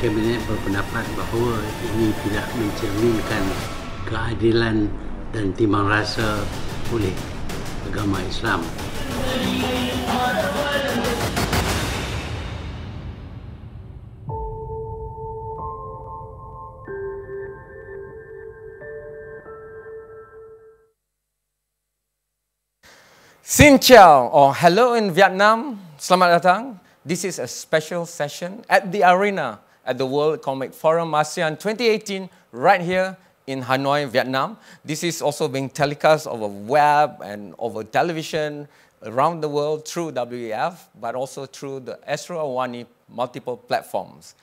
Kabinet berpendapat bahawa ini tidak mencerminkan keadilan dan timbang rasa oleh agama Islam. Xin chào or hello in Vietnam. Selamat datang. This is a special session at the arena at the World Economic Forum ASEAN 2018 right here in Hanoi, Vietnam. This is also being telecast over web and over television around the world through WEF, but also through the Astro AWANI multiple platforms.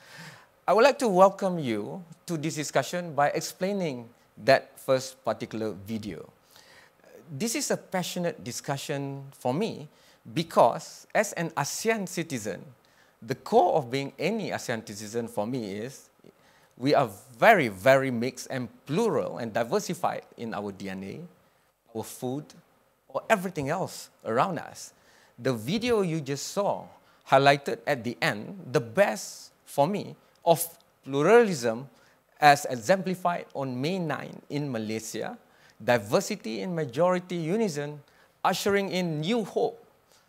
I would like to welcome you to this discussion by explaining that first particular video. This is a passionate discussion for me because as an ASEAN citizen, the core of being any ASEAN citizen for me is we are very, very mixed and plural and diversified in our DNA, our food, or everything else around us. The video you just saw highlighted at the end the best for me of pluralism as exemplified on May 9 in Malaysia, diversity in majority unison, ushering in new hope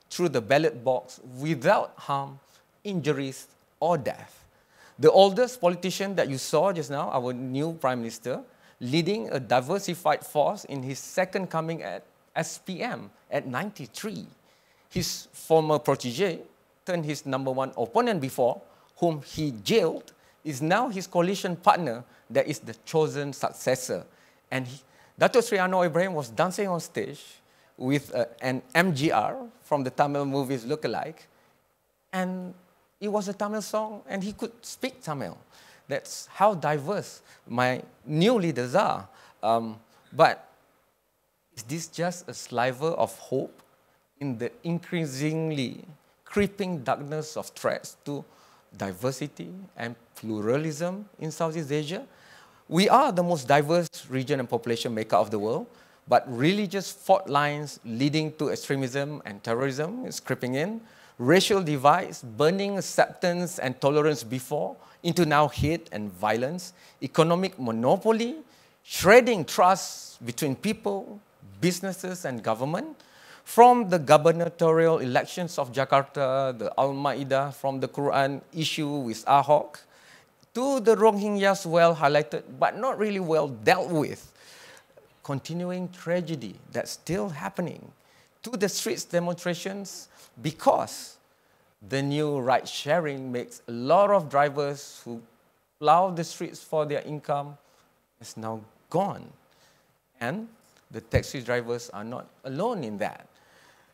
through the ballot box without harm, injuries, or death. The oldest politician that you saw just now, our new Prime Minister, leading a diversified force in his second coming at SPM at 93. His former protege turned his #1 opponent before, whom he jailed, is now his coalition partner that is the chosen successor. And Dato' Sri Anwar Ibrahim was dancing on stage with an MGR from the Tamil movies look-alike, and it was a Tamil song, and he could speak Tamil. That's how diverse my new leaders are. But is this just a sliver of hope in the increasingly creeping darkness of threats to diversity and pluralism in Southeast Asia? We are the most diverse region and population makeup of the world, but religious fault lines leading to extremism and terrorism is creeping in. Racial divides, burning acceptance and tolerance before, into now hate and violence. Economic monopoly, shredding trust between people, businesses and government. From the gubernatorial elections of Jakarta, the Al-Ma'idah from the Quran issue with Ahok, to the Rohingyas well highlighted, but not really well dealt with. Continuing tragedy that's still happening. To the streets demonstrations, because the new ride-sharing makes a lot of drivers who plow the streets for their income is now gone. And the taxi drivers are not alone in that.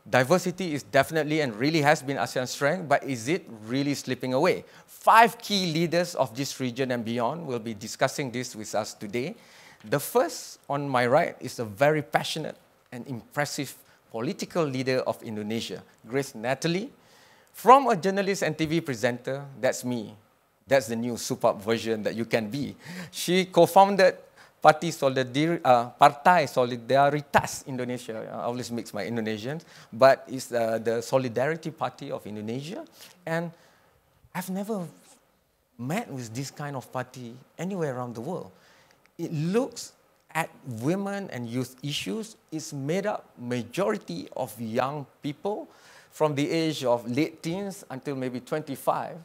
Diversity is definitely and really has been ASEAN's strength, but is it really slipping away? 5 key leaders of this region and beyond will be discussing this with us today. The first on my right is a very passionate and impressive political leader of Indonesia, Grace Natalie, from a journalist and TV presenter, that's me. That's the new superb version that you can be. She co-founded Partai Solidaritas Indonesia. I always mix my Indonesians, but it's the Solidarity Party of Indonesia. And I've never met with this kind of party anywhere around the world. It looks at women and youth issues, is made up majority of young people from the age of late teens until maybe 25.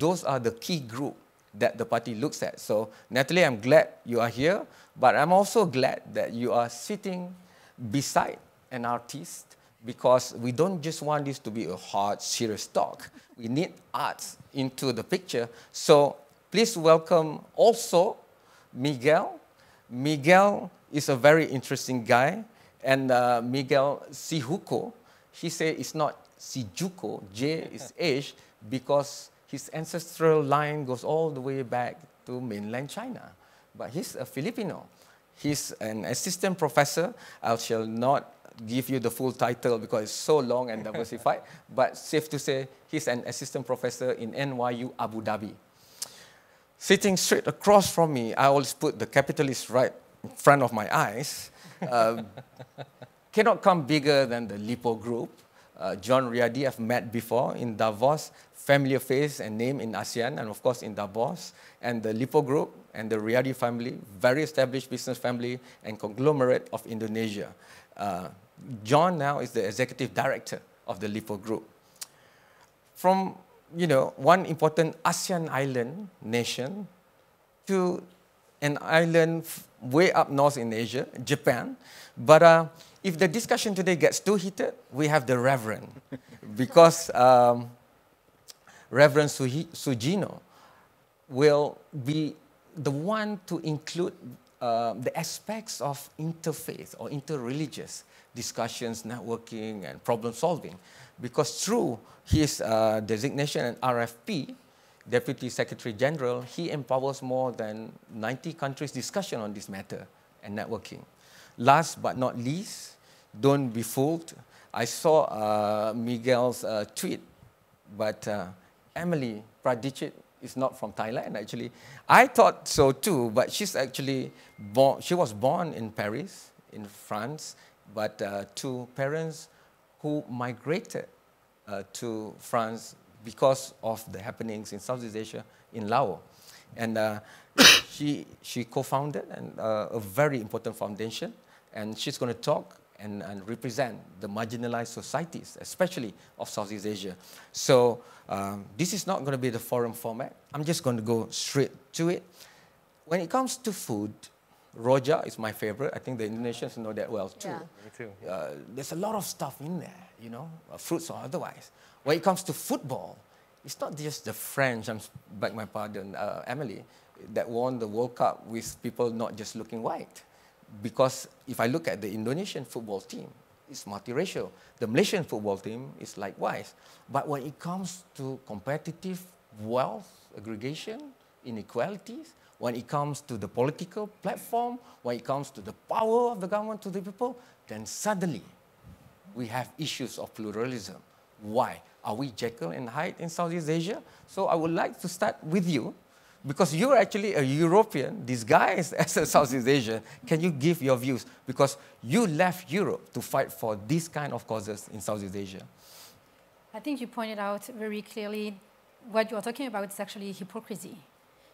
Those are the key group that the party looks at. So Natalie, I'm glad you are here, but I'm also glad that you are sitting beside an artist because we don't just want this to be a hard, serious talk. We need arts into the picture. So please welcome also Miguel. Miguel is a very interesting guy, and Miguel Syjuco, he said it's not Syjuco, J is H, because his ancestral line goes all the way back to mainland China. But he's a Filipino. He's an assistant professor. I shall not give you the full title because it's so long and diversified, but safe to say he's an assistant professor in NYU Abu Dhabi. Sitting straight across from me, I always put the capitalist right in front of my eyes. Cannot come bigger than the Lippo Group. John Riady I've met before in Davos, familiar face and name in ASEAN, and of course in Davos, and the Lippo Group and the Riady family, very established business family and conglomerate of Indonesia. John now is the executive director of the Lippo Group. From, you know, one important ASEAN island nation to an island way up north in Asia, Japan. But if the discussion today gets too heated, we have the Reverend. Because Reverend Sugino will be the one to include the aspects of interfaith or interreligious discussions, networking, and problem solving. Because through his designation and RFP, Deputy Secretary General, he empowers more than 90 countries' discussion on this matter and networking. Last but not least, don't be fooled. I saw Miguel's tweet, but Emily Pradichit is not from Thailand, actually. I thought so too, but she's actually born, she was born in Paris, in France, but to parents who migrated to France because of the happenings in Southeast Asia, in Laos. And she co-founded a very important foundation, and she's going to talk and represent the marginalized societies, especially of Southeast Asia. So this is not going to be the forum format. I'm just going to go straight to it. When it comes to food, rojak is my favorite. I think the Indonesians know that well too. Yeah. Me too. Yeah. There's a lot of stuff in there, you know, fruits or otherwise. When it comes to football, it's not just the French, I beg my pardon, Emily, that won the World Cup with people not just looking white. Because if I look at the Indonesian football team, it's multiracial. The Malaysian football team is likewise. But when it comes to competitive wealth aggregation, inequalities, when it comes to the political platform, when it comes to the power of the government to the people, then suddenly we have issues of pluralism. Why? Are we Jekyll and Hyde in Southeast Asia? So I would like to start with you, because you're actually a European disguised as a Southeast Asian. Can you give your views? Because you left Europe to fight for these kind of causes in Southeast Asia. I think you pointed out very clearly what you're talking about is actually hypocrisy.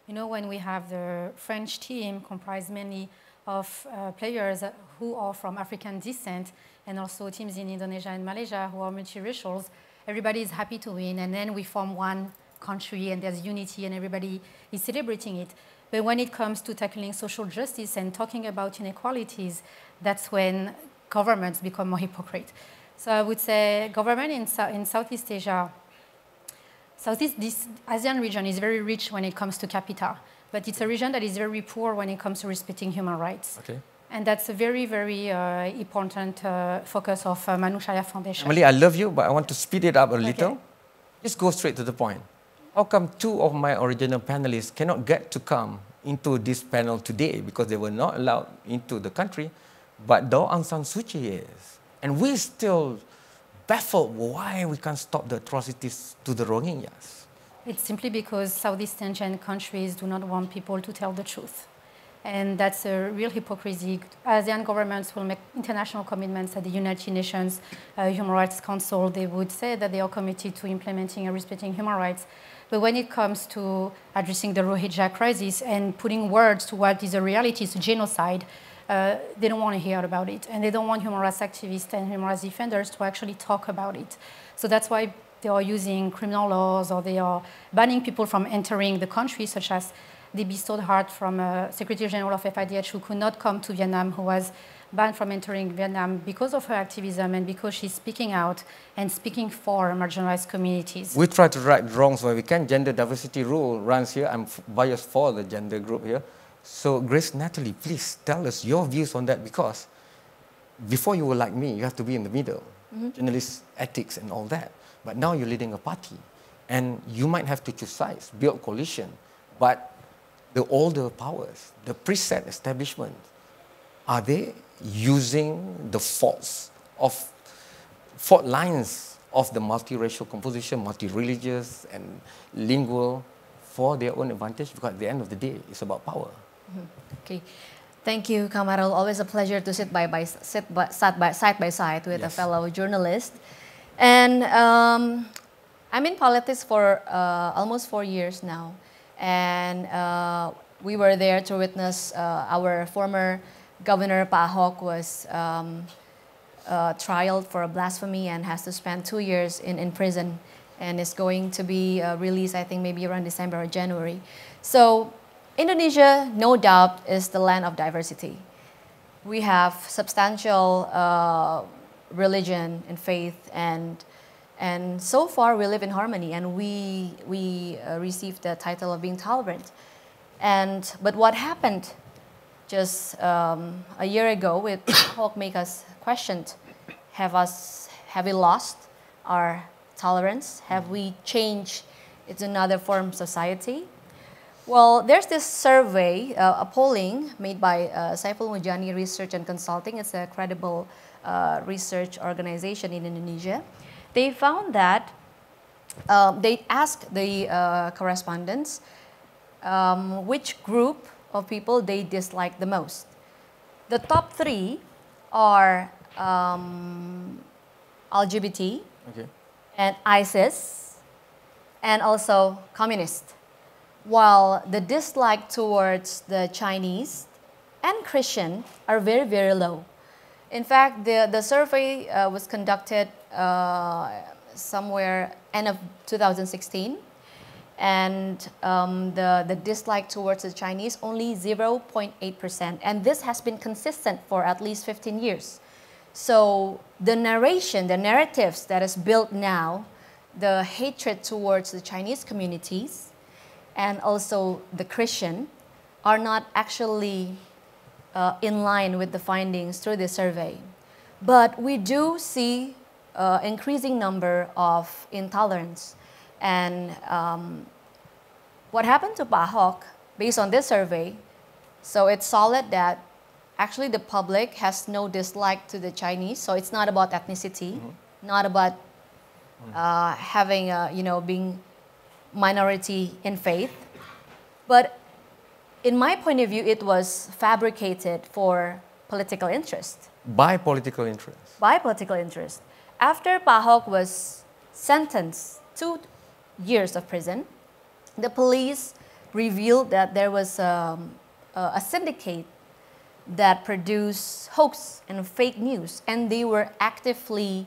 You know, when we have the French team comprised mainly of players who are from African descent, and also teams in Indonesia and Malaysia who are multiracials, everybody is happy to win, and then we form one country and there's unity and everybody is celebrating it. But when it comes to tackling social justice and talking about inequalities, that's when governments become more hypocrite. So I would say government in Southeast Asia, this ASEAN region is very rich when it comes to capita, but it's a region that is very poor when it comes to respecting human rights. Okay. And that's a very, very important focus of Manushya Foundation. Emily, I love you, but I want to speed it up a little. Just go straight to the point. How come two of my original panelists cannot get to come into this panel today because they were not allowed into the country, but Daw Aung San Suu Kyi is. And we're still baffled why we can't stop the atrocities to the Rohingyas. It's simply because Southeast Asian countries do not want people to tell the truth. And that's a real hypocrisy. ASEAN governments will make international commitments at the United Nations Human Rights Council. They would say that they are committed to implementing and respecting human rights. But when it comes to addressing the Rohingya crisis and putting words to what is a reality, it's a genocide, they don't want to hear about it. And they don't want human rights activists and human rights defenders to actually talk about it. So that's why they are using criminal laws, or they are banning people from entering the country, such as they bestowed heart from Secretary General of FIDH, who could not come to Vietnam, who was banned from entering Vietnam because of her activism and because she's speaking out and speaking for marginalized communities. We try to right wrongs where we can. Gender diversity rule runs here. I'm biased for the gender group here. So Grace Natalie, please tell us your views on that, because before you were like me, you have to be in the middle, journalist ethics and all that. But now you're leading a party and you might have to choose sides, build coalition, but the older powers, the preset establishment, are they using the fault lines of the multiracial composition, multi-religious and lingual for their own advantage? Because at the end of the day, it's about power. Okay. Thank you, Kamarul. Always a pleasure to sit side by side with a fellow journalist. And I'm in politics for almost 4 years now. And we were there to witness our former governor, Pak Ahok, was trialed for blasphemy and has to spend 2 years in prison. And is going to be released, I think, maybe around December or January. So Indonesia, no doubt, is the land of diversity. We have substantial religion and faith, and so far we live in harmony, and we received the title of being tolerant. But what happened just a year ago with Ahok make us questioned, have we lost our tolerance? Have we changed into another form of society? Well, there's this survey, a polling made by Saiful Mujani Research and Consulting. It's a credible research organization in Indonesia. They found that they asked the correspondents which group of people they dislike the most. The top three are LGBT, okay, and ISIS, and also communist. While the dislike towards the Chinese and Christian are very, very low. In fact, the survey was conducted somewhere end of 2016, and the dislike towards the Chinese only 0.8%, and this has been consistent for at least 15 years. So the narration, the narratives that is built now, the hatred towards the Chinese communities, and also the Christian, are not actually in line with the findings through the survey. But we do see increasing number of intolerance. And what happened to Pak Ahok, based on this survey, so it's solid that actually the public has no dislike to the Chinese, so it's not about ethnicity, mm-hmm, not about having, you know, being minority in faith, but in my point of view, it was fabricated for political interest. By political interest? By political interest. After Pak Ahok was sentenced 2 years of prison, the police revealed that there was a syndicate that produced hoax and fake news, and they were actively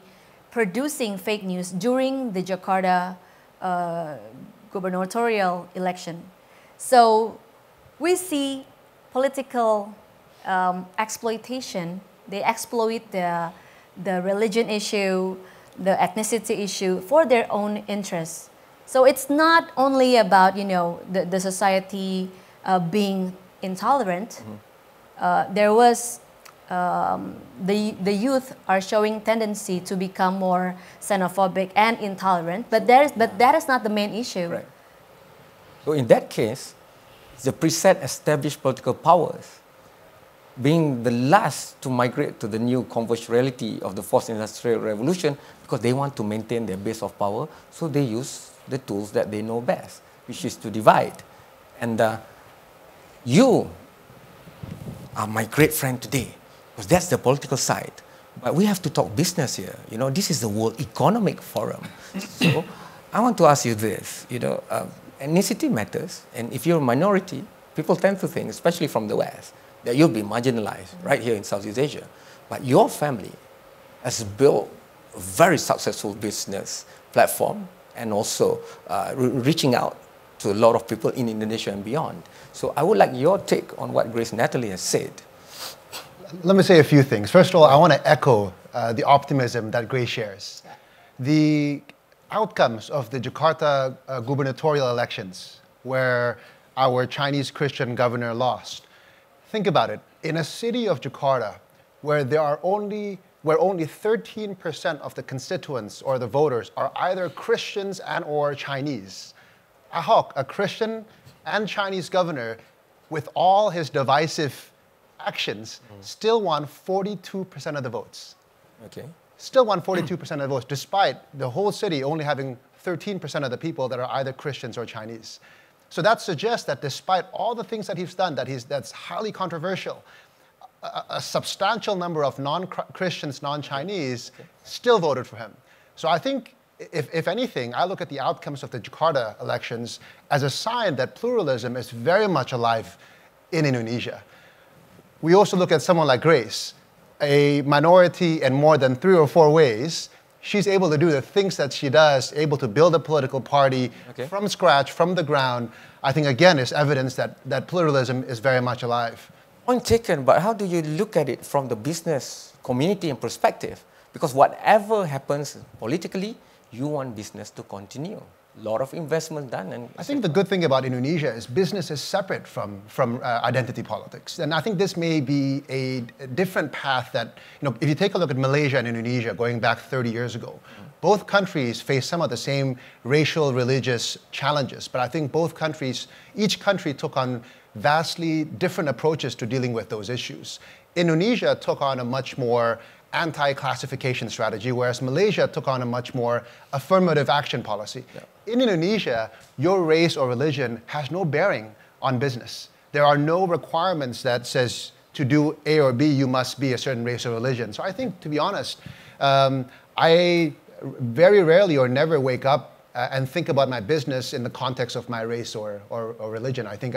producing fake news during the Jakarta gubernatorial election. So we see political exploitation. They exploit the religion issue, the ethnicity issue for their own interests. So it's not only about, you know, the society being intolerant. Mm-hmm. There was the youth are showing tendency to become more xenophobic and intolerant, but that is not the main issue. Right. So in that case, the preset established political powers being the last to migrate to the new converged reality of the fourth industrial revolution, because they want to maintain their base of power, so they use the tools that they know best, which is to divide. And you are my great friend today, because that's the political side. But we have to talk business here. You know, this is the World Economic Forum. So I want to ask you this, you know, ethnicity matters, and if you're a minority, people tend to think, especially from the West, that you'll be marginalized right here in Southeast Asia. But your family has built a very successful business platform and also reaching out to a lot of people in Indonesia and beyond. So I would like your take on what Grace Natalie has said. Let me say a few things. First of all, I want to echo the optimism that Grace shares. The outcomes of the Jakarta gubernatorial elections, where our Chinese Christian governor lost. Think about it. In a city of Jakarta, where there are only 13% of the constituents or the voters are either Christians and or Chinese, Ahok, a Christian and Chinese governor, with all his divisive actions, still won 42% of the votes. Okay. Still won 42% of the votes, despite the whole city only having 13% of the people that are either Christians or Chinese. So that suggests that despite all the things that he's done, that's highly controversial, a substantial number of non-Christians, non-Chinese still voted for him. So I think, if anything, I look at the outcomes of the Jakarta elections as a sign that pluralism is very much alive in Indonesia. We also look at someone like Grace, a minority in more than 3 or 4 ways. She's able to do the things that she does, able to build a political party from scratch, from the ground. I think, again, is evidence that, pluralism is very much alive. Point taken, but how do you look at it from the business community and perspective? Because whatever happens politically, you want business to continue. A lot of investment done. And I think the good thing about Indonesia is business is separate from, identity politics. And I think this may be a, different path that, if you take a look at Malaysia and Indonesia going back 30 years ago, both countries face some of the same racial, religious challenges. But I think both countries, each country took on vastly different approaches to dealing with those issues. Indonesia took on a much more anti-classification strategy, whereas Malaysia took on a much more affirmative action policy. Yeah. In Indonesia, your race or religion has no bearing on business. There are no requirements that says to do A or B, you must be a certain race or religion. So I think, to be honest, I very rarely or never wake up and think about my business in the context of my race or religion. I think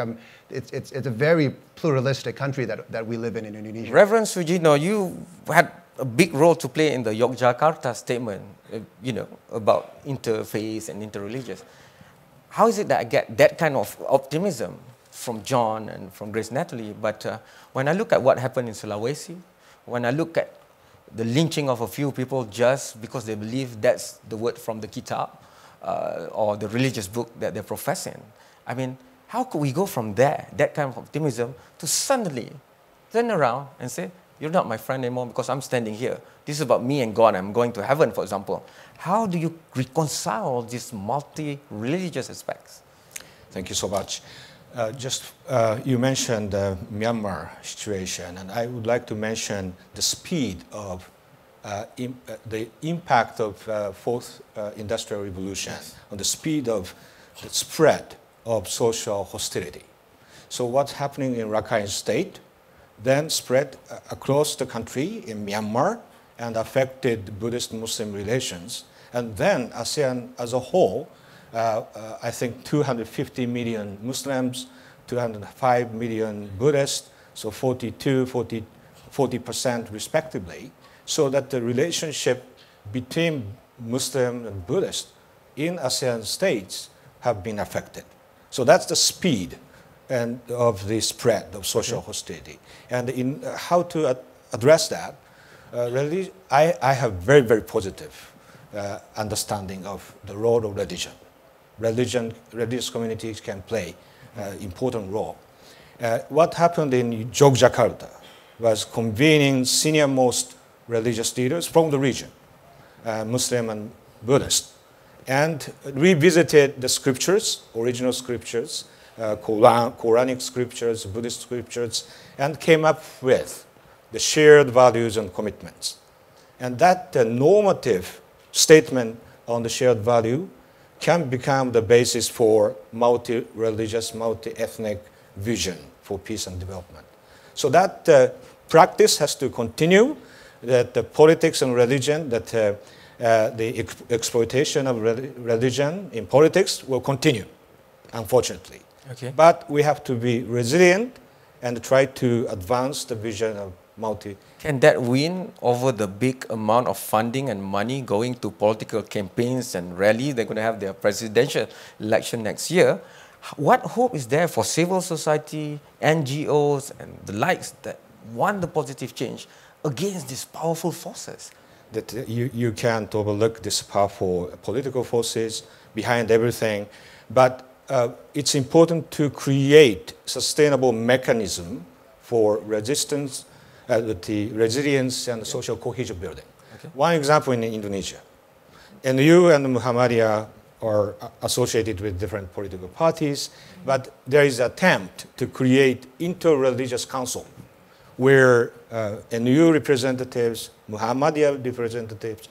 it's a very pluralistic country that, we live in Indonesia. Reverend Sugino, you had a big role to play in the Yogyakarta statement, about interfaith and interreligious. How is it that I get that kind of optimism from John and from Grace Natalie? But when I look at what happened in Sulawesi, when I look at the lynching of a few people just because they believe that's the word from the kitab or the religious book that they're professing, I mean, how could we go from there, that kind of optimism, to suddenly turn around and say, you're not my friend anymore because I'm standing here. This is about me and God. I'm going to heaven, for example. How do you reconcile these multi-religious aspects? Thank you so much. You mentioned the Myanmar situation, and I would like to mention the speed of the impact of fourth industrial revolution on the speed of the spread of social hostility. So what's happening in Rakhine State then spread across the country in Myanmar and affected Buddhist-Muslim relations. And then ASEAN as a whole, I think 250 million Muslims, 205 million Buddhists, so 40% respectively, so that the relationship between Muslim and Buddhist in ASEAN states have been affected. So that's the speed and of the spread of social hostility. And in how to address that, really, I have very positive understanding of the role of religion. Religious communities can play important role. What happened in Yogyakarta was convening senior-most religious leaders from the region, Muslim and Buddhist, and revisited the scriptures, original scriptures, Quranic scriptures, Buddhist scriptures, and came up with the shared values and commitments. And that normative statement on the shared value can become the basis for multi-religious, multi-ethnic vision for peace and development. So that practice has to continue, that the politics and religion, that the exploitation of religion in politics will continue, unfortunately. Okay. But we have to be resilient and try to advance the vision of multi. Can that win over the big amount of funding and money going to political campaigns and rallies? They're going to have their presidential election next year. What hope is there for civil society, NGOs and the likes that want the positive change against these powerful forces? That you can't overlook these powerful political forces behind everything, but it's important to create sustainable mechanism for resistance, the resilience and social cohesion building. Okay. One example in Indonesia, NU and Muhammadiyah are associated with different political parties, but there is an attempt to create inter-religious council where NU representatives, Muhammadiyah representatives,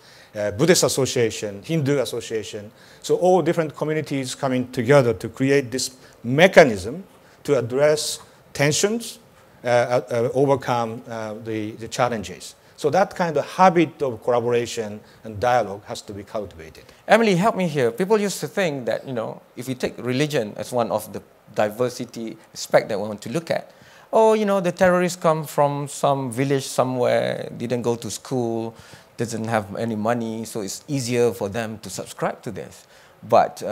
Buddhist association, Hindu association, so all different communities coming together to create this mechanism to address tensions, overcome the challenges. So that kind of habit of collaboration and dialogue has to be cultivated. Emily, help me here. People used to think that, you know, if you take religion as one of the diversity aspect that we want to look at, oh, you know, the terrorists come from some village somewhere, didn't go to school, doesn't have any money, so it's easier for them to subscribe to this. But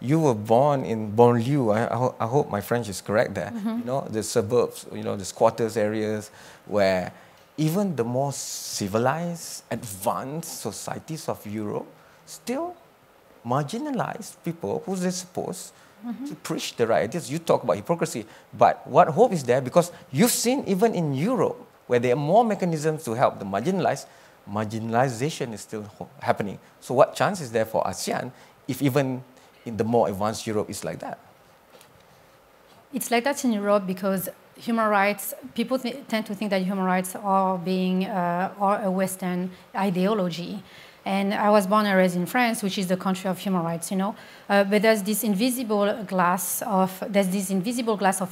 you were born in Bonlieu. I hope my French is correct there. Mm-hmm. You know, the suburbs, you know, the squatters areas where even the more civilized, advanced societies of Europe still marginalize people who they suppose to preach the right ideas. You talk about hypocrisy, but what hope is there? Because you've seen even in Europe, where there are more mechanisms to help the marginalized, marginalization is still happening. So what chance is there for ASEAN if even in the more advanced Europe it's like that? It's like that in Europe because human rights, people tend to think that human rights are being are a Western ideology. And I was born and raised in France, which is the country of human rights, you know. But there's this invisible glass of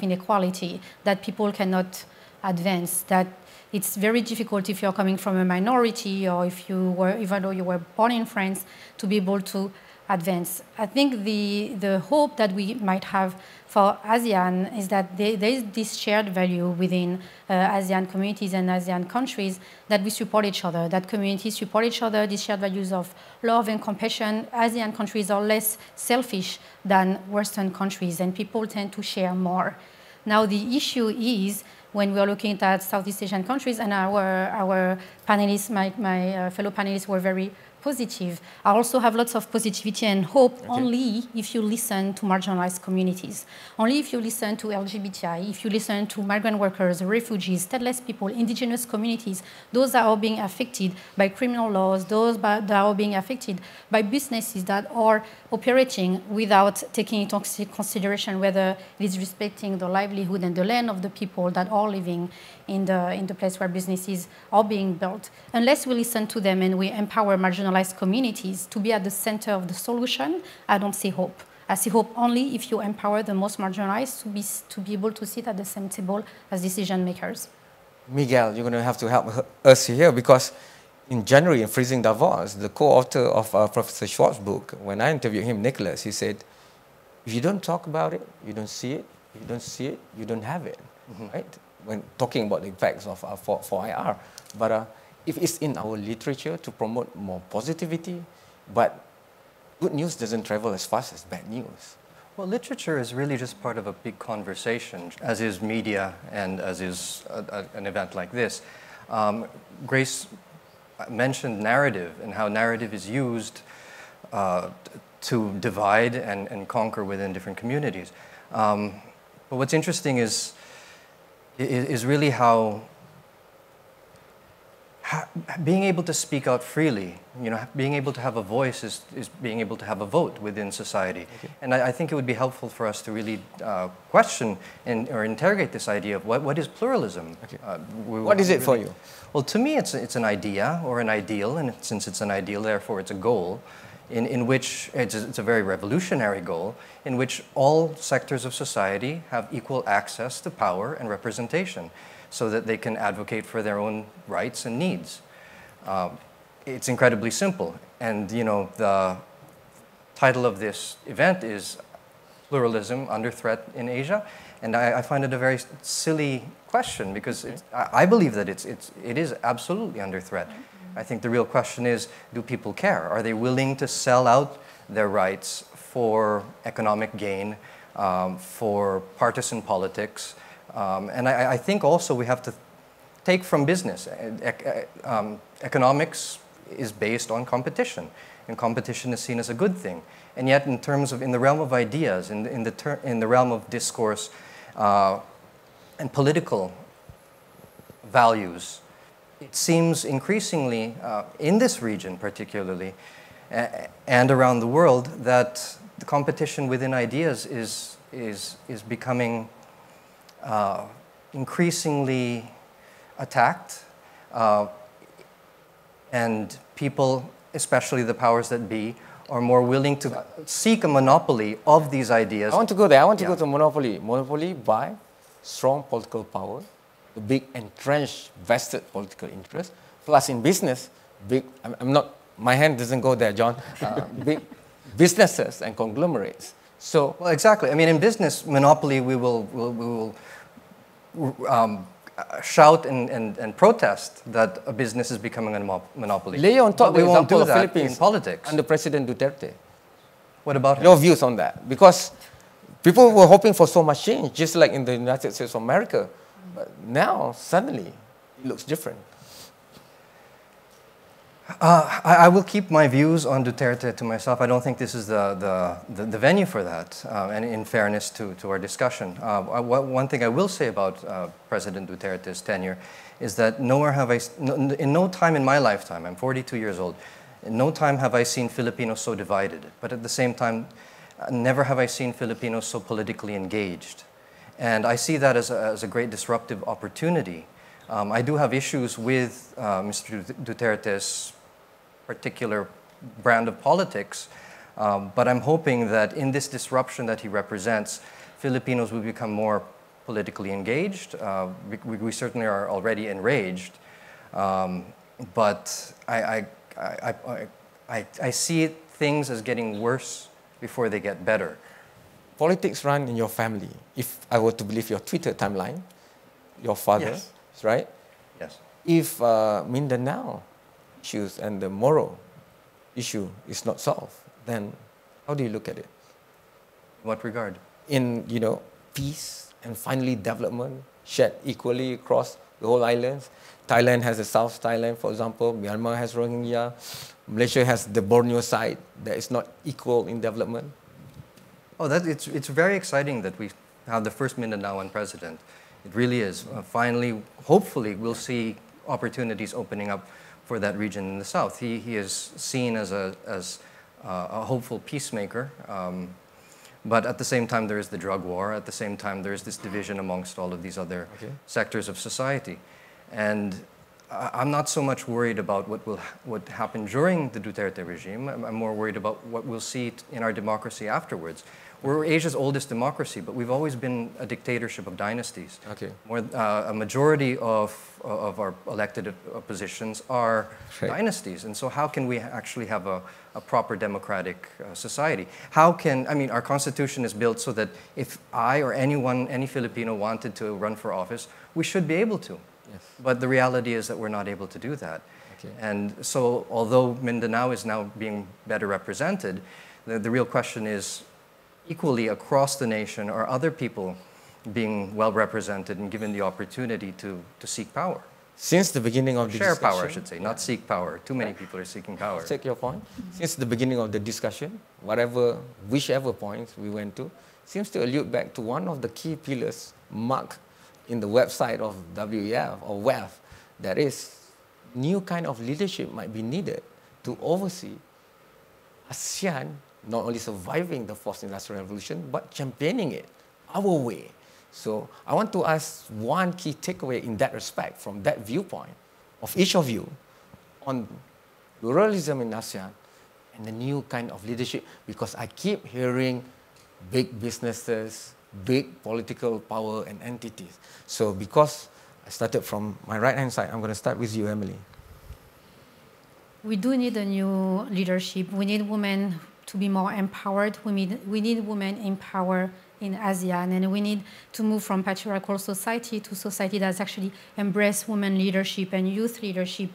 inequality that people cannot advance. That it's very difficult if you're coming from a minority or if you were, even though you were born in France, to be able to advance. I think the hope that we might have for ASEAN is that there is this shared value within ASEAN communities and ASEAN countries that we support each other, that communities support each other, these shared values of love and compassion. ASEAN countries are less selfish than Western countries, and people tend to share more. Now, the issue is when we are looking at Southeast Asian countries, and our panelists, my fellow panelists were very positive. I also have lots of positivity and hope only if you listen to marginalized communities, only if you listen to LGBTI, if you listen to migrant workers, refugees, stateless people, indigenous communities, those that are being affected by criminal laws, those that are being affected by businesses that are operating without taking into consideration whether it is respecting the livelihood and the land of the people that are living in the place where businesses are being built. Unless we listen to them and we empower marginalized communities to be at the center of the solution, I don't see hope. I see hope only if you empower the most marginalized to be able to sit at the same table as decision makers. Miguel, you're going to have to help us here because in January in Freezing Davos, the co-author of Professor Schwartz's book, when I interviewed him, Nicholas, he said, if you don't talk about it, you don't see it, if you don't see it, you don't have it, right? When talking about the impacts of 4IR. But if it's in our literature to promote more positivity, but good news doesn't travel as fast as bad news. Well, literature is really just part of a big conversation, as is media and as is an event like this. Grace mentioned narrative and how narrative is used to divide and conquer within different communities. But what's interesting is really how being able to speak out freely, you know, being able to have a voice is being able to have a vote within society. Okay. And I think it would be helpful for us to really question or interrogate this idea of what is pluralism? Okay. What is it really, for you? Well, to me, it's an idea or an ideal, and since it's an ideal, therefore it's a goal, in which it's a very revolutionary goal, in which all sectors of society have equal access to power and representation, so that they can advocate for their own rights and needs. It's incredibly simple. And you know, the title of this event is Pluralism Under Threat in Asia. And I find it a very silly question because I believe that it is absolutely under threat. I think the real question is, do people care? Are they willing to sell out their rights for economic gain, for partisan politics? And I think also we have to take from business. Economics is based on competition, and competition is seen as a good thing. And yet, in the realm of ideas, in the realm of discourse and political values, it seems increasingly in this region, particularly, and around the world, that the competition within ideas is becoming increasingly attacked, and people, especially the powers that be, are more willing to seek a monopoly of these ideas. I want to go there. I want to go to monopoly. Monopoly by strong political power, the big entrenched vested political interest, plus in business, big, I'm not, my hand doesn't go there, John, big businesses and conglomerates. So, well, exactly. I mean, in business monopoly, we will shout and protest that a business is becoming a monopoly. Lay on top, but we won't do that Philippines in politics under President Duterte. What about him? Your views on that? Because people were hoping for so much change, just like in the United States of America. But now, suddenly, it looks different. I will keep my views on Duterte to myself. I don't think this is the venue for that, and in fairness to our discussion. One thing I will say about President Duterte's tenure is that nowhere have I, in no time in my lifetime, I'm 42 years old, in no time have I seen Filipinos so divided. But at the same time, never have I seen Filipinos so politically engaged. And I see that as a great disruptive opportunity. I do have issues with Mr. Duterte's particular brand of politics, but I'm hoping that in this disruption that he represents, Filipinos will become more politically engaged. We certainly are already enraged, but I see things as getting worse before they get better. Politics run in your family. If I were to believe your Twitter timeline, your father, yes, right? Yes. If Mindanao issues and the Moro issue is not solved, then how do you look at it? What regard? In, you know, peace and finally development shared equally across the whole islands. Thailand has the South Thailand, for example. Myanmar has Rohingya. Malaysia has the Borneo side that is not equal in development. Oh, it's very exciting that we have the first Mindanaoan president. It really is. Finally, hopefully, we'll see opportunities opening up for that region in the South. He is seen as a hopeful peacemaker, but at the same time, there is the drug war. At the same time, there is this division amongst all of these other sectors of society. And I'm not so much worried about what happened during the Duterte regime. I'm more worried about what we'll see in our democracy afterwards. We're Asia's oldest democracy, but we've always been a dictatorship of dynasties. Okay. A majority of our elected positions are dynasties, and so how can we actually have a proper democratic society? How can, I mean, our constitution is built so that if I or anyone, any Filipino wanted to run for office, we should be able to. Yes. But the reality is that we're not able to do that. Okay. And so although Mindanao is now being better represented, the real question is, equally across the nation, are other people being well represented and given the opportunity to seek power? Since the beginning of the discussion... Share power, I should say, not seek power. Too many people are seeking power. I'll take your point. Since the beginning of the discussion, whichever points we went to, seems to allude back to one of the key pillars marked in the website of WEF or WEF, that is, new kind of leadership might be needed to oversee ASEAN not only surviving the fourth industrial revolution, but championing it our way. So I want to ask one key takeaway in that respect, from that viewpoint of each of you, on pluralism in ASEAN and the new kind of leadership, because I keep hearing big businesses, big political power and entities. So because I started from my right-hand side, I'm going to start with you, Emily. We do need a new leadership. We need women to be more empowered. We need women in power in ASEAN, and we need to move from patriarchal society to society that's actually embrace women leadership and youth leadership.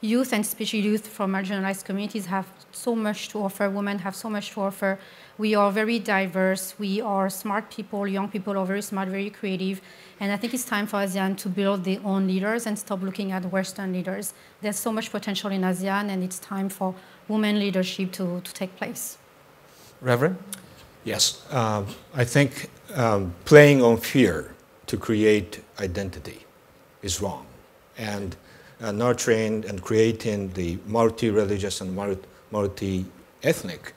Youth, and especially youth from marginalized communities, have so much to offer. Women have so much to offer. We are very diverse. We are smart people. Young people are very smart, very creative. And I think it's time for ASEAN to build their own leaders and stop looking at Western leaders. There's so much potential in ASEAN, and it's time for women leadership to take place. Reverend? Yes, I think playing on fear to create identity is wrong. And nurturing and creating the multi-religious and multi-ethnic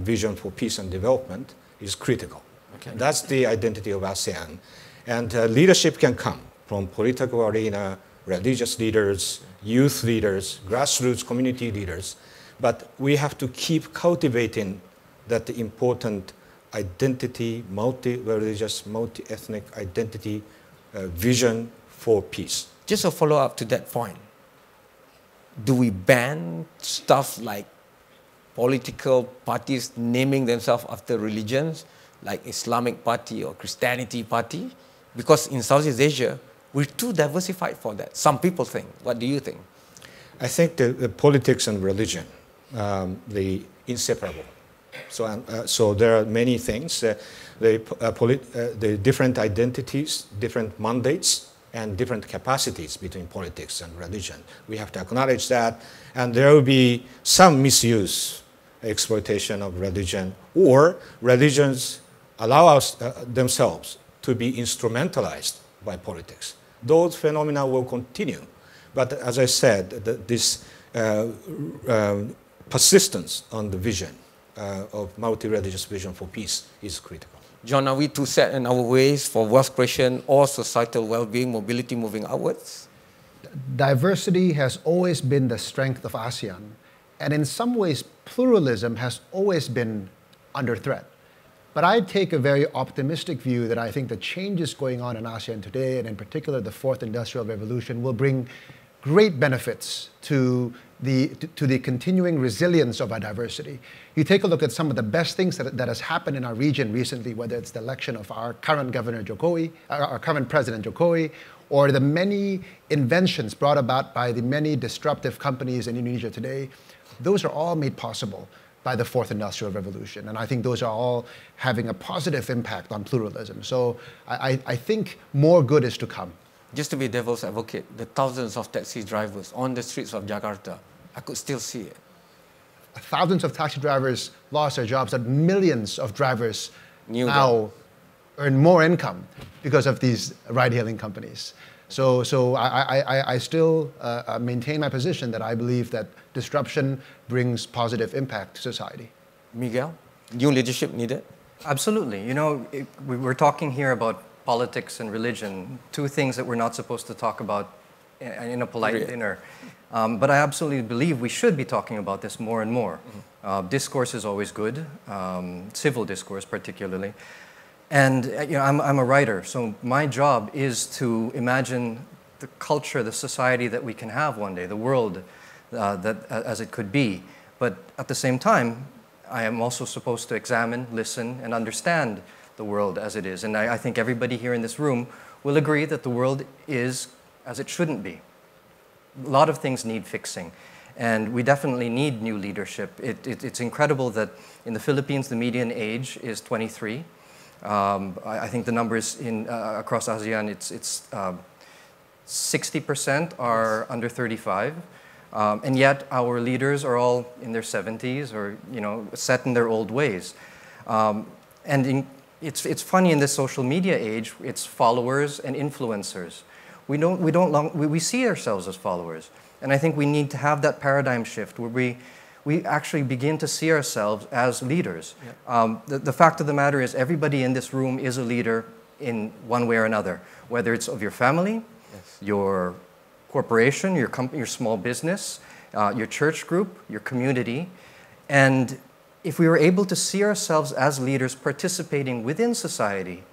vision for peace and development is critical. Okay. That's the identity of ASEAN. And leadership can come from political arena, religious leaders, youth leaders, grassroots community leaders. But we have to keep cultivating that important identity, multi-religious, multi-ethnic identity, vision for peace. Just a follow-up to that point. do we ban stuff like political parties naming themselves after religions, like Islamic Party or Christianity Party? Because in Southeast Asia, we're too diversified for that, some people think. What do you think? I think the politics and religion, they're inseparable. So there are many things. The different identities, different mandates, and different capacities between politics and religion. We have to acknowledge that, and there will be some misuse, exploitation of religion, or religions allow us, themselves to be instrumentalized by politics. Those phenomena will continue, but as I said, this persistence on the vision of multi-religious vision for peace is critical. John, are we too set in our ways for wealth creation or societal well-being, mobility moving outwards? Diversity has always been the strength of ASEAN, and in some ways, pluralism has always been under threat. But I take a very optimistic view that I think the changes going on in ASEAN today, and in particular the Fourth Industrial Revolution, will bring great benefits to the continuing resilience of our diversity. You take a look at some of the best things that has happened in our region recently, whether it's the election of our current governor Jokowi, our current president Jokowi, or the many inventions brought about by the many disruptive companies in Indonesia today. Those are all made possible by the Fourth Industrial Revolution. And I think those are all having a positive impact on pluralism. So I think more good is to come. Just to be devil's advocate, the thousands of taxi drivers on the streets of Jakarta, I could still see it. Thousands of taxi drivers lost their jobs, and millions of drivers now earn more income because of these ride-hailing companies. So I still maintain my position that I believe that disruption brings positive impact to society. Miguel, new leadership needed? Absolutely. You know, we were talking here about politics and religion, two things that we're not supposed to talk about in a polite dinner. But I absolutely believe we should be talking about this more and more. Discourse is always good, civil discourse particularly. And you know, I'm a writer, so my job is to imagine the culture, the society that we can have one day, the world as it could be. But at the same time, I am also supposed to examine, listen, and understand the world as it is. And I think everybody here in this room will agree that the world is as it shouldn't be. A lot of things need fixing, and we definitely need new leadership. It's incredible that in the Philippines, the median age is 23. I think the numbers in, across ASEAN, it's 60% are under 35. And yet our leaders are all in their 70s or, you know, set in their old ways. It's funny, in this social media age, it's followers and influencers. We see ourselves as followers. And I think we need to have that paradigm shift where we actually begin to see ourselves as leaders. Yeah. The fact of the matter is everybody in this room is a leader in one way or another, whether it's of your family, your corporation, your small business, your church group, your community. And if we were able to see ourselves as leaders participating within society,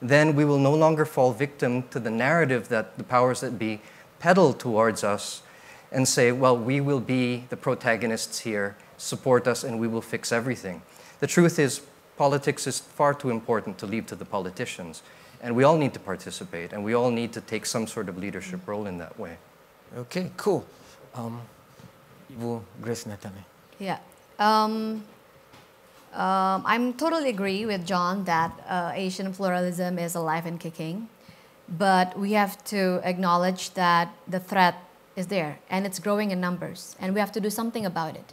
then we will no longer fall victim to the narrative that the powers that be peddle towards us and say, well, we will be the protagonists here, support us, and we will fix everything. The truth is, politics is far too important to leave to the politicians, and we all need to participate, and we all need to take some sort of leadership role in that way. Okay, cool. Grace Natalie. Yeah. I'm totally agree with John that Asian pluralism is alive and kicking, but we have to acknowledge that the threat is there and it's growing in numbers, and we have to do something about it.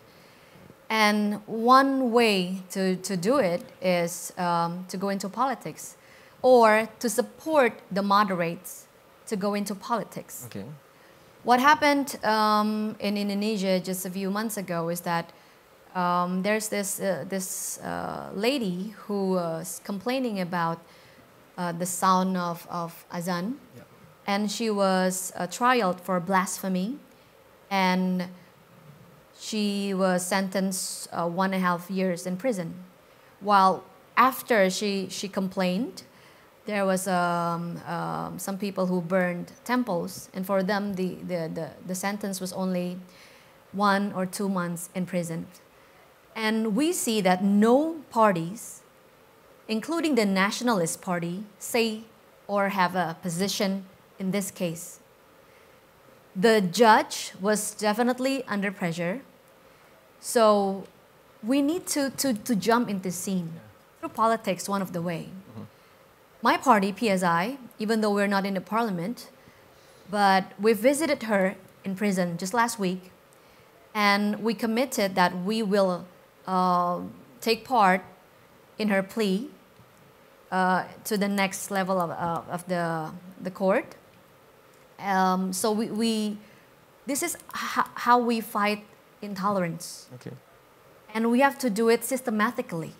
And one way to do it is to go into politics, or to support the moderates to go into politics. Okay. What happened in Indonesia just a few months ago is that there's this lady who was complaining about the sound of azan, yeah, and she was trialed for blasphemy, and she was sentenced 1.5 years in prison. While after she complained, there was some people who burned temples, and for them the sentence was only 1 or 2 months in prison. And we see that no parties, including the Nationalist Party, say or have a position in this case. The judge was definitely under pressure, so we need to jump into scene. Through politics, one of the way. My party, PSI, even though we're not in the parliament, but we visited her in prison just last week, and we committed that we will take part in her plea to the next level of the court. So we this is how we fight intolerance. Okay. And we have to do it systematically.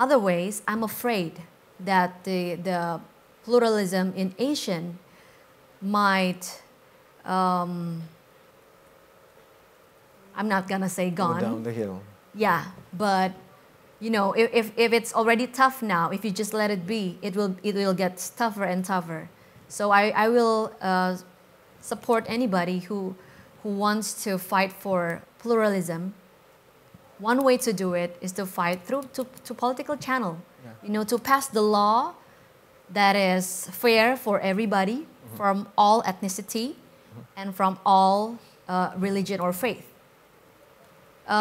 Otherwise, I'm afraid that the pluralism in Asian might, I'm not gonna say gone. Go down the hill. Yeah, but you know, if it's already tough now, if you just let it be, it will get tougher and tougher. So I will support anybody who wants to fight for pluralism. One way to do it is to fight through to political channel. Yeah. You know, to pass the law that is fair for everybody, from all ethnicity, and from all religion or faith.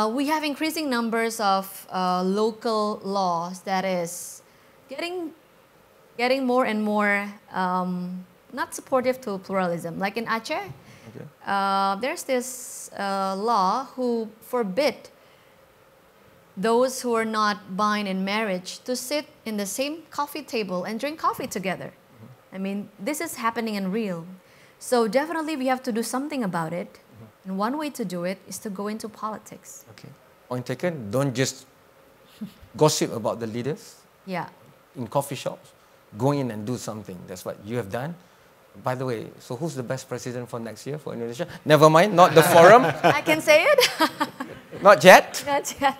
We have increasing numbers of local laws that is getting more and more not supportive to pluralism. Like in Aceh, there's this law who forbid those who are not bound in marriage to sit in the same coffee table and drink coffee together. I mean, this is happening in real. So definitely we have to do something about it. And one way to do it is to go into politics. Okay. Point taken, don't just gossip about the leaders. Yeah. In coffee shops, go in and do something. That's what you have done. By the way, so who's the best president for next year for Indonesia? Never mind, not the forum. I can say it. Not yet. Not yet.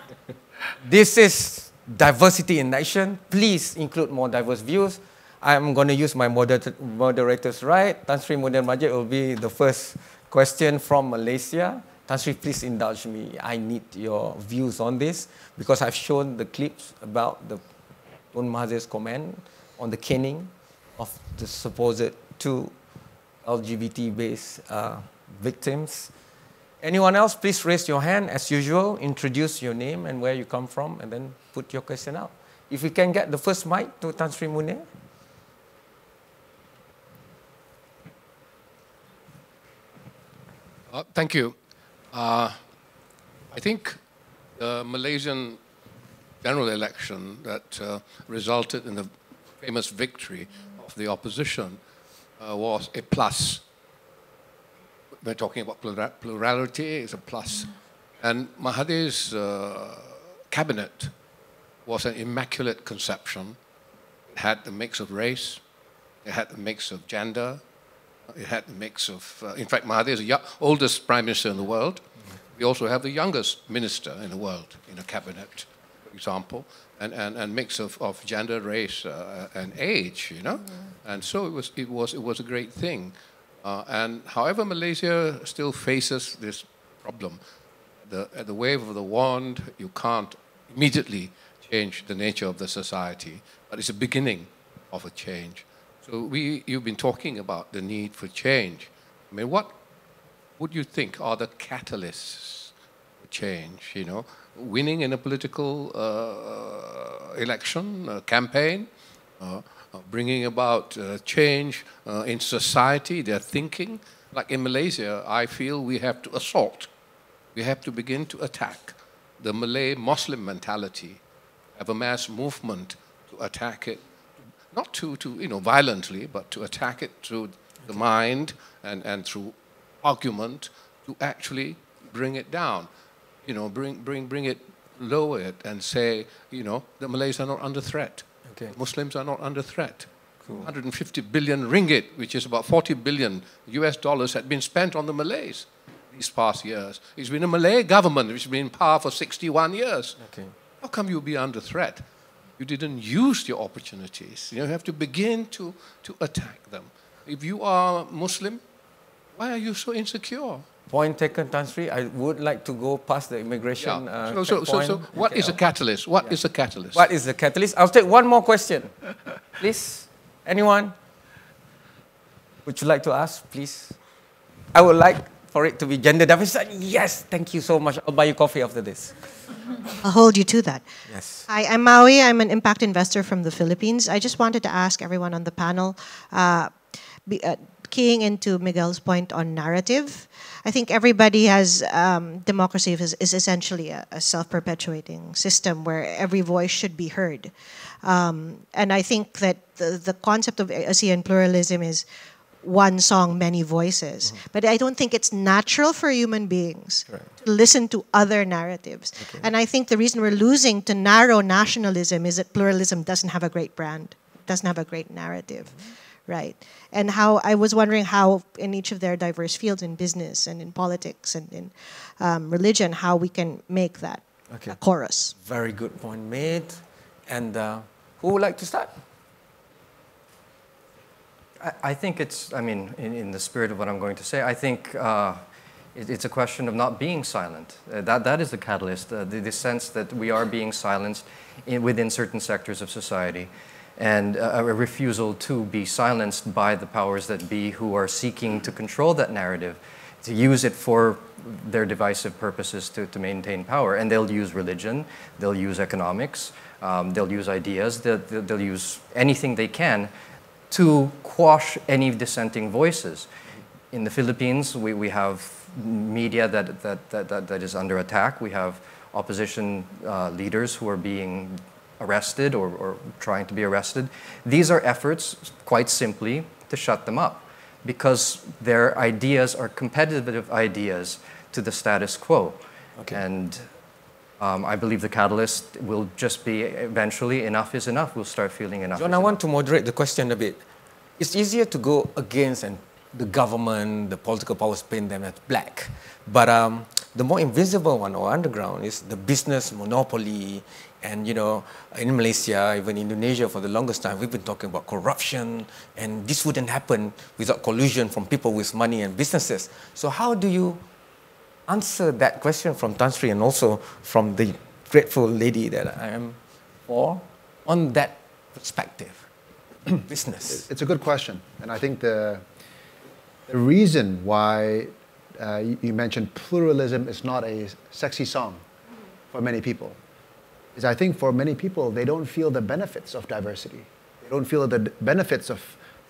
This is diversity in action. Please include more diverse views. I'm going to use my moderator's right. Tan Sri Muhyiddin Majid will be the first question from Malaysia. Tan Sri, please indulge me. I need your views on this because I've shown the clips about the Tun Mahathir's comment on the caning of the supposed 2 LGBT-based victims. Anyone else, please raise your hand as usual, introduce your name and where you come from, and then put your question out. If we can get the first mic to Tan Sri Muhyiddin. Thank you. I think the Malaysian general election that resulted in the famous victory of the opposition was a plus. We're talking about plurality, it's a plus. And Mahathir's cabinet was an immaculate conception. It had the mix of race, it had the mix of gender, it had the mix of, in fact, Mahathir is the oldest prime minister in the world. We also have the youngest minister in the world in a cabinet, for example, and mix of gender, race, and age, you know? And so it was a great thing. And however, Malaysia still faces this problem. At the wave of the wand, you can't immediately change the nature of the society, but it's a beginning of a change. So you've been talking about the need for change. I mean, what would you think are the catalysts for change? You know, winning in a political election campaign, bringing about change in society, their thinking. Like in Malaysia, I feel we have to assault. We have to begin to attack the Malay Muslim mentality, have a mass movement to attack it, not to you know, violently, but to attack it through the mind and through argument to actually bring it down, you know, bring it, lower it and say, you know, the Malays are not under threat. Okay. Muslims are not under threat. Cool. 150 billion ringgit, which is about 40 billion US dollars, had been spent on the Malays these past years. It's been a Malay government which has been in power for 61 years. Okay. How come you'll be under threat? You didn't use your opportunities. You have to begin to attack them. If you are Muslim, why are you so insecure? Point taken, Tan Sri. I would like to go past the immigration what is a catalyst? What is a catalyst? What is the catalyst? I'll take one more question. Please, anyone? Would you like to ask, please? I would like for it to be gender deficit. Yes, thank you so much. I'll buy you coffee after this. I'll hold you to that. Yes. Hi, I'm Maui. I'm an impact investor from the Philippines. I just wanted to ask everyone on the panel, keying into Miguel's point on narrative, I think everybody has, democracy is essentially a self-perpetuating system where every voice should be heard. And I think that the concept of ASEAN pluralism is one song, many voices. Mm-hmm. But I don't think it's natural for human beings to listen to other narratives. Okay. And I think the reason we're losing to narrow nationalism is that pluralism doesn't have a great brand, doesn't have a great narrative. Mm-hmm. Right. And how I was wondering how in each of their diverse fields, in business and in politics and in religion, how we can make that a chorus. Very good point made. And who would like to start? I think it's, I mean, in the spirit of what I'm going to say, I think it's a question of not being silent. That is the catalyst, the sense that we are being silenced within certain sectors of society. And a refusal to be silenced by the powers that be who are seeking to control that narrative, to use it for their divisive purposes to maintain power. And they'll use religion, they'll use economics, they'll use ideas, they'll use anything they can to quash any dissenting voices. In the Philippines, we have media that is under attack. We have opposition leaders who are being arrested or trying to be arrested. These are efforts, quite simply, to shut them up because their ideas are competitive ideas to the status quo. Okay. And I believe the catalyst will just be eventually enough is enough. We'll start feeling enough. John, I want to moderate the question a bit. It's easier to go against and the government, the political powers paint them as black. But the more invisible one or underground is the business monopoly. And, you know, in Malaysia, even Indonesia, for the longest time, we've been talking about corruption. And this wouldn't happen without collusion from people with money and businesses. So how do you answer that question from Tan Sri and also from the grateful lady that I am for on that perspective? Business. It's a good question. And I think the reason why you mentioned pluralism is not a sexy song for many people. Is I think for many people, they don't feel the benefits of diversity. They don't feel the benefits of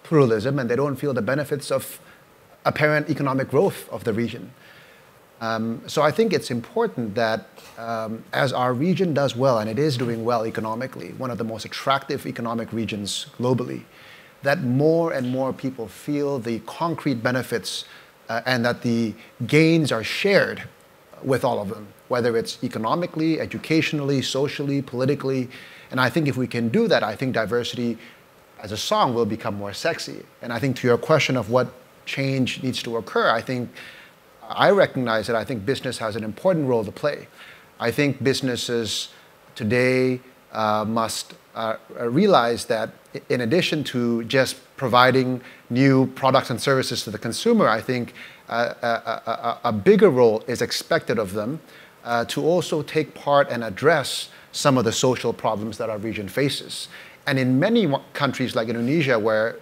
pluralism, and they don't feel the benefits of apparent economic growth of the region. So I think it's important that as our region does well, and it is doing well economically, one of the most attractive economic regions globally, that more and more people feel the concrete benefits and that the gains are shared with all of them, whether it's economically, educationally, socially, politically. And I think if we can do that, I think diversity as a song will become more sexy. And I think to your question of what change needs to occur, I think I recognize that I think business has an important role to play. I think businesses today must realize that in addition to just providing new products and services to the consumer, I think a bigger role is expected of them to also take part and address some of the social problems that our region faces. And in many countries like Indonesia, where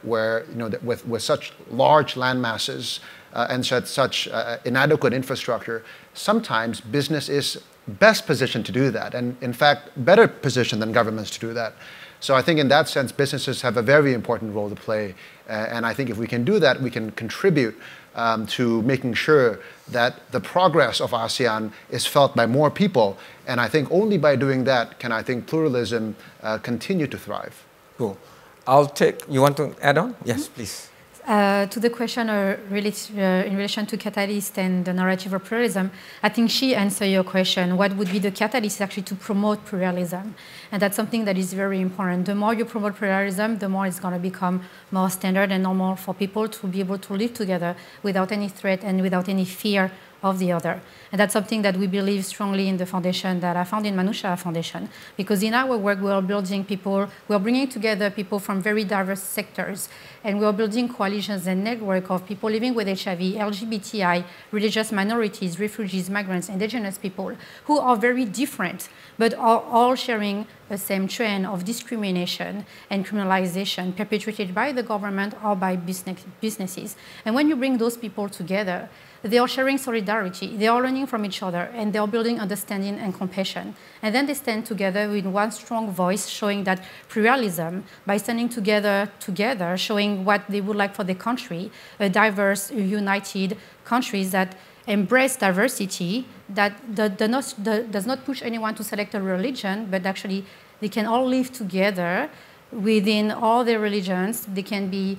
you know, with such large land masses and such inadequate infrastructure, sometimes business is best positioned to do that, and in fact, better positioned than governments to do that. So I think in that sense, businesses have a very important role to play. And I think if we can do that, we can contribute to making sure that the progress of ASEAN is felt by more people. And I think only by doing that can I think pluralism continue to thrive. Cool. I'll take, you want to add on? Yes, please. To the question in relation to catalyst and the narrative of pluralism, I think she answered your question. What would be the catalyst is actually to promote pluralism. And that's something that is very important. The more you promote pluralism, the more it's going to become more standard and normal for people to be able to live together without any threat and without any fear of the other. And that's something that we believe strongly in the foundation that I founded, Manushya Foundation, because in our work we are building people, we are bringing together people from very diverse sectors, and we are building coalitions and network of people living with HIV, LGBTI, religious minorities, refugees, migrants, indigenous people, who are very different, but are all sharing the same trend of discrimination and criminalization perpetrated by the government or by businesses. And when you bring those people together, they are sharing solidarity, they are learning from each other, and they are building understanding and compassion. And then they stand together with one strong voice, showing that pluralism, by standing together, showing what they would like for the country, a diverse, united country that embrace diversity, that does not push anyone to select a religion, but actually they can all live together within all their religions. They can be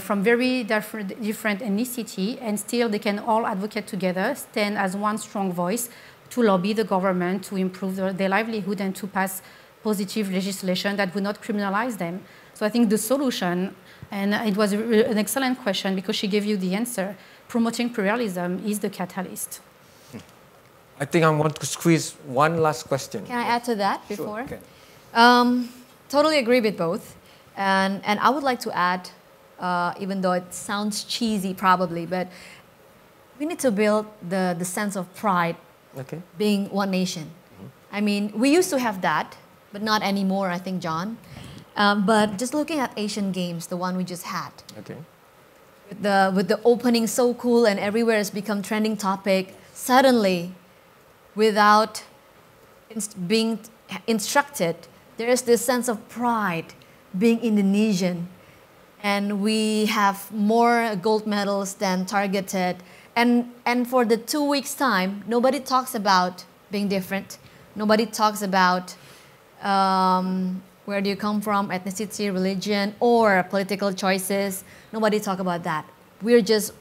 from very different ethnicity, and still they can all advocate together, stand as one strong voice to lobby the government to improve their livelihood and to pass positive legislation that would not criminalize them. So I think the solution, and it was an excellent question because she gave you the answer, promoting pluralism is the catalyst. I think I want to squeeze one last question. Can I add to that before? Sure, okay. Totally agree with both. And I would like to add, even though it sounds cheesy probably, but we need to build the sense of pride, okay, being one nation. Mm-hmm. I mean, we used to have that, but not anymore, I think, John. But just looking at Asian Games, the one we just had, okay, with the opening so cool and everywhere has become trending topic, suddenly, without being instructed, there is this sense of pride being Indonesian, and we have more gold medals than targeted. And for the 2 weeks time, nobody talks about being different. Nobody talks about where do you come from, ethnicity, religion, or political choices. Nobody talk about that. We're just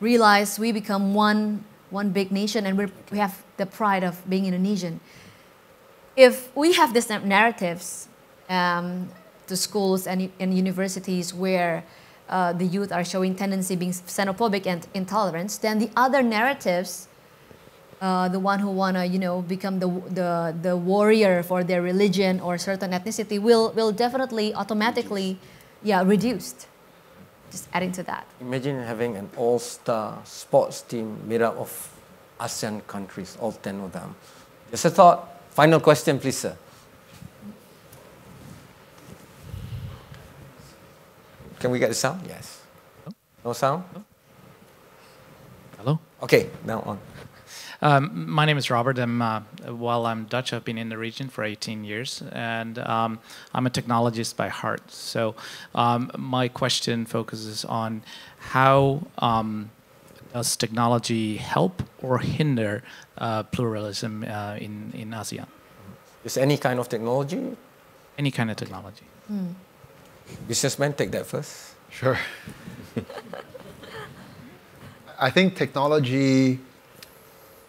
realize we become one big nation, and we have the pride of being Indonesian. If we have these narratives, to schools and universities where the youth are showing tendency being xenophobic and intolerance, then the other narratives, the one who wanna, you know, become the warrior for their religion or certain ethnicity will definitely automatically, yeah, reduced. Just adding to that. Imagine having an all-star sports team made up of ASEAN countries, all 10 of them. Just a thought. Final question, please, sir. Can we get the sound? Yes. No, no sound? No. Hello? Okay, now on. My name is Robert. I'm Dutch, I've been in the region for 18 years, and I'm a technologist by heart. So my question focuses on how does technology help or hinder pluralism in ASEAN? Is any kind of technology? Any kind of technology. Mm. Businessman, take that first. Sure. I think technology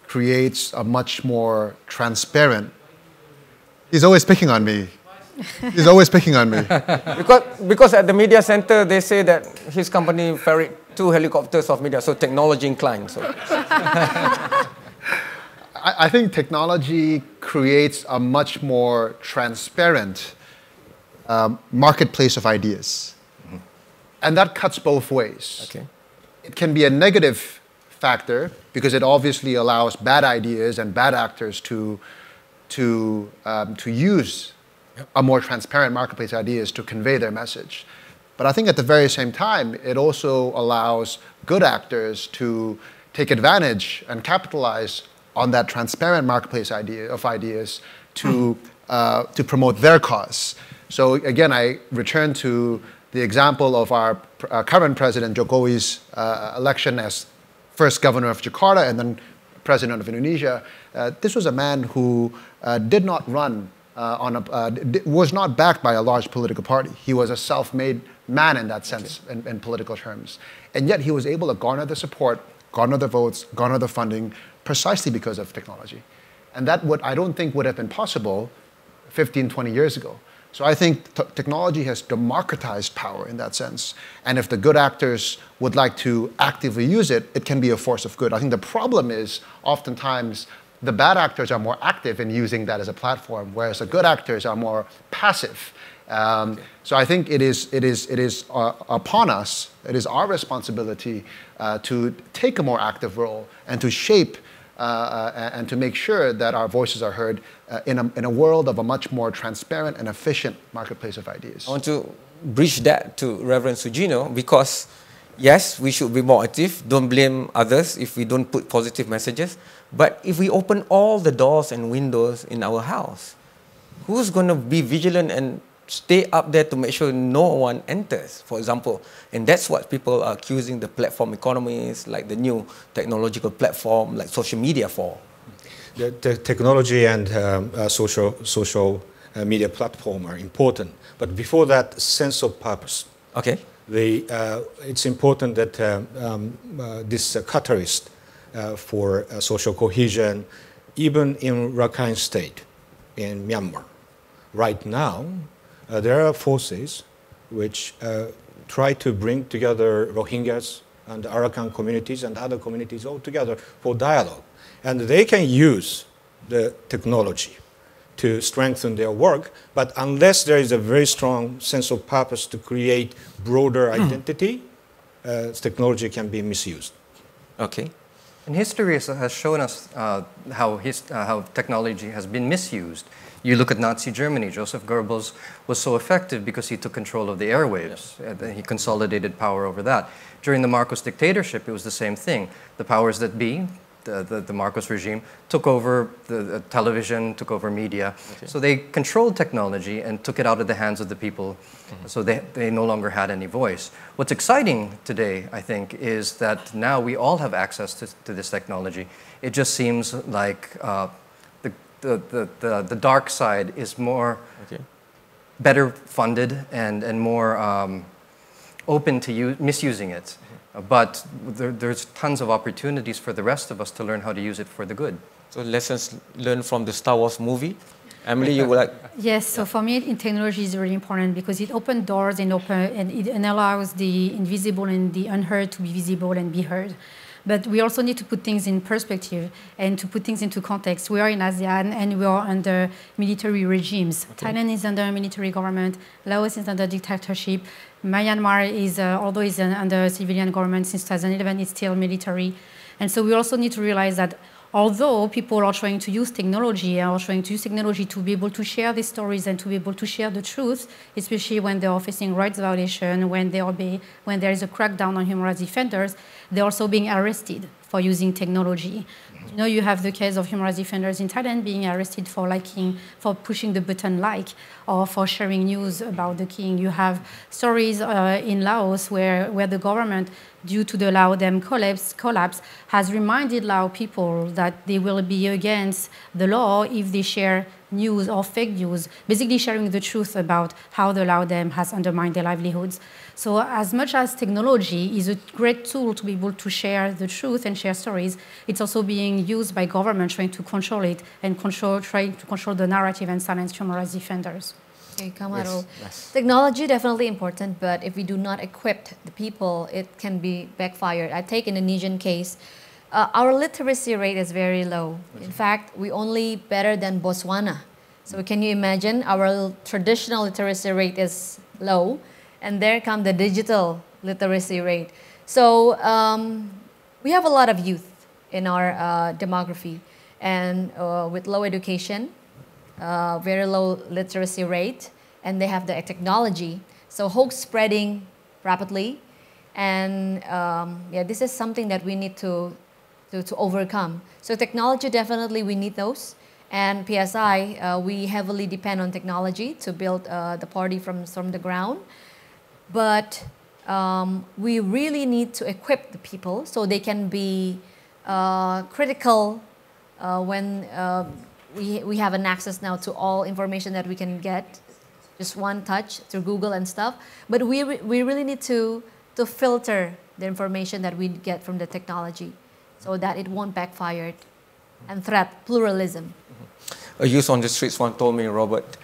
creates a much more transparent... He's always picking on me. He's always picking on me. Because at the media center, they say that his company ferried 2 helicopters of media, so technology inclined. So. I think technology creates a much more transparent marketplace of ideas. Mm-hmm. And that cuts both ways. Okay. It can be a negative factor, because it obviously allows bad ideas and bad actors to use a more transparent marketplace of ideas to convey their message. But I think at the very same time, it also allows good actors to take advantage and capitalize on that transparent marketplace idea of ideas to promote their cause. So again, I return to the example of our current president, Jokowi's election as first governor of Jakarta and then president of Indonesia. This was a man who did not run was not backed by a large political party. He was a self-made man in that sense, okay, in political terms. And yet he was able to garner the support, garner the votes, garner the funding, precisely because of technology. And that I don't think would have been possible 15, 20 years ago. So I think technology has democratized power in that sense. And if the good actors would like to actively use it, it can be a force of good. I think the problem is oftentimes the bad actors are more active in using that as a platform, whereas the good actors are more passive. So I think it is upon us, it is our responsibility to take a more active role and to shape and to make sure that our voices are heard in a world of a much more transparent and efficient marketplace of ideas. I want to bridge that to Reverend Sugino, because yes, we should be more active. Don't blame others if we don't put positive messages. But if we open all the doors and windows in our house, who's going to be vigilant and stay up there to make sure no one enters, for example? And that's what people are accusing the platform economies, like the new technological platform, like social media for. The technology and social media platform are important. But before that, sense of purpose. Okay. It's important that this catalyst for social cohesion, even in Rakhine State, in Myanmar, right now, there are forces which try to bring together Rohingyas and Arakan communities and other communities all together for dialogue. And they can use the technology to strengthen their work, but unless there is a very strong sense of purpose to create broader identity, technology can be misused. Okay. And history has shown us how technology has been misused. You look at Nazi Germany, Joseph Goebbels was so effective because he took control of the airwaves. Yes. And he consolidated power over that. During the Marcos dictatorship, it was the same thing. The powers that be, the Marcos regime, took over the television, took over media. Okay. So they controlled technology and took it out of the hands of the people. Mm-hmm. So they no longer had any voice. What's exciting today, I think, is that now we all have access to this technology. It just seems like the dark side is more better funded and more open to misusing it. But there's tons of opportunities for the rest of us to learn how to use it for the good. So lessons learned from the Star Wars movie. Emily, you would like? Yes, so for me, technology is really important because it opens doors and it allows the invisible and the unheard to be visible and be heard. But we also need to put things in perspective and to put things into context. We are in ASEAN and we are under military regimes. Okay. Thailand is under a military government. Laos is under dictatorship. Myanmar is, although it's under civilian government since 2011, it's still military. And so we also need to realize that although people are trying to use technology to be able to share these stories and to be able to share the truth, especially when they are facing rights violations, when there is a crackdown on human rights defenders, they're also being arrested for using technology. You know, you have the case of human rights defenders in Thailand being arrested for pushing the button or for sharing news about the king. You have stories in Laos where the government, due to the Lao Dam collapse, has reminded Lao people that they will be against the law if they share news or fake news, basically sharing the truth about how the Lao Dam has undermined their livelihoods. So as much as technology is a great tool to be able to share the truth and share stories, it's also being used by government trying to control it and trying to control the narrative and silence human rights defenders. Okay, Kamarul. Yes. Technology definitely important, but if we do not equip the people, it can be backfired. I take Indonesian case. Our literacy rate is very low. In fact, we only better than Botswana. So can you imagine our traditional literacy rate is low, and there come the digital literacy rate. So we have a lot of youth in our demography, and with low education, very low literacy rate, and they have the technology. So hoax spreading rapidly, and this is something that we need to overcome. So technology, definitely we need those. And PSI, we heavily depend on technology to build the party from the ground. But we really need to equip the people so they can be critical when we have an access now to all information that we can get, just one touch through Google and stuff. But we really need to filter the information that we get from the technology, so that it won't backfire and threat pluralism. A youth on the streets once told me, Robert,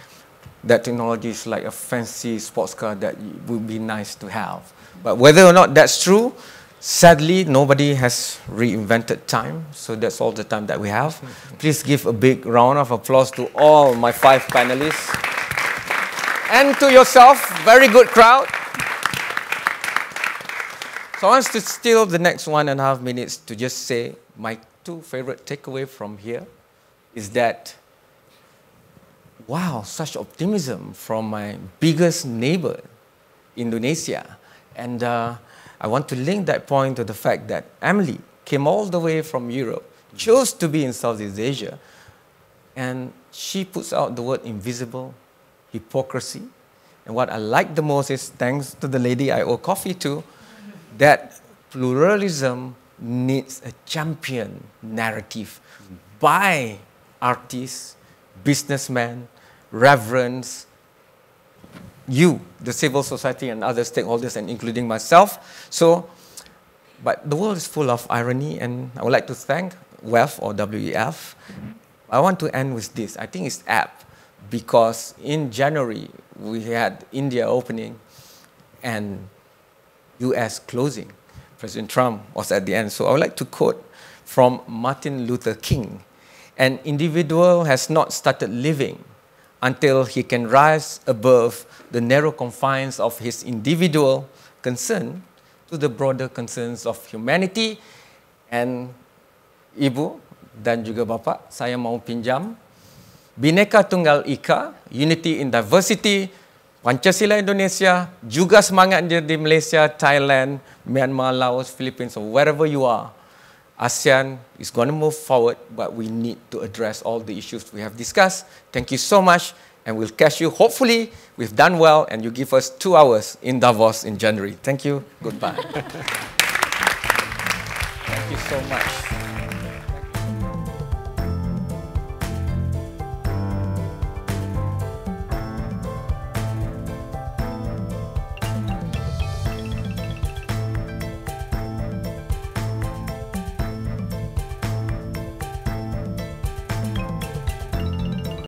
that technology is like a fancy sports car that would be nice to have. But whether or not that's true, sadly, nobody has reinvented time. So that's all the time that we have. Please give a big round of applause to all my five panelists. And to yourself, very good crowd. So I want to steal the next 1.5 minutes to just say my two favorite takeaway from here is that, wow, such optimism from my biggest neighbor, Indonesia. And I want to link that point to the fact that Emily came all the way from Europe, chose to be in Southeast Asia, and she puts out the word invisible hypocrisy. And what I like the most is, thanks to the lady I owe coffee to, that pluralism needs a champion narrative by artists, businessmen, reverends, you, the civil society and other stakeholders, and including myself. So, but the world is full of irony, and I would like to thank WEF, or WEF. I want to end with this. I think it's apt, because in January, we had India opening and US closing. President Trump was at the end. So I would like to quote from Martin Luther King, "An individual has not started living until he can rise above the narrow confines of his individual concern to the broader concerns of humanity." And Ibu dan juga Bapak, saya mau pinjam Bineka Tunggal Ika, Unity in Diversity, Pancasila Indonesia, juga semangat di Malaysia, Thailand, Myanmar, Laos, Philippines, or wherever you are. ASEAN is going to move forward, but we need to address all the issues we have discussed. Thank you so much, and we'll catch you. Hopefully, we've done well, and you give us 2 hours in Davos in January. Thank you. Goodbye. Thank you so much.